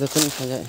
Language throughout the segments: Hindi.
देखो नहीं जाए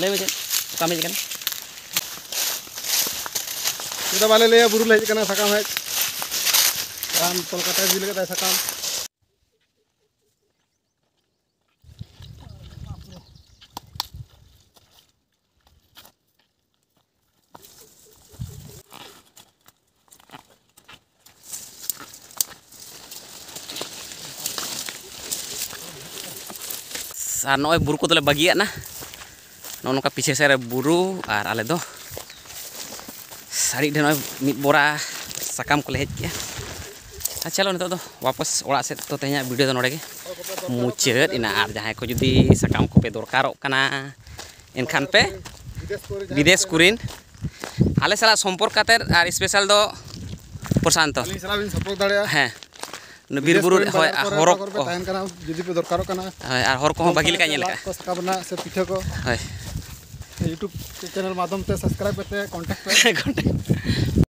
ले बेचे काम है चिकन इधर वाले ले बुरु ले चिकन ऐसा काम है काम कोलकाता जिले का ऐसा काम सार नॉय बुरु को तो ले बगिया ना नौका पीछे से बुरु और आले दो साड़ी मीद बोरा साकाम को ले हेज किया चलो नितो दो वापस ओड़ा से तो तेहना वीडियो नोड़े मुचाद एना और जहां को जुदी साकाम को पे दरकारों कना इनखान पे विदेश कुरीन आले साला संपर्क कातेर और स्पेशल दो प्रशांत हाँ ᱵᱤᱨ ᱵᱩᱨᱩ ᱦᱚᱭ ᱦᱚᱨ ᱠᱚ ᱛᱟᱦᱮᱱ ᱠᱟᱱᱟ ᱡᱩᱫᱤ ᱯᱮ ᱫᱚᱨᱠᱟᱨᱚᱜ ᱠᱟᱱᱟ ᱦᱚᱭ ᱟᱨ ᱦᱚᱨ ᱠᱚᱦᱚᱸ ᱵᱟᱹᱜᱤ ᱞᱮᱠᱟ ᱧᱮᱞ ᱠᱟᱜᱼᱟ ᱠᱚ ᱥᱟᱠᱟᱵᱱᱟ ᱥᱮ ᱯᱤᱴᱷᱟᱹ ᱠᱚ ᱦᱚᱭ YouTube ᱪᱮᱱᱮᱞ ᱢᱟᱫᱷᱚᱢ ᱛᱮ ᱥᱟᱵᱥᱠᱨᱟᱭᱤᱵ ᱠᱟᱛᱮ ᱠᱚᱱᱴᱟᱠᱴ ᱯᱮ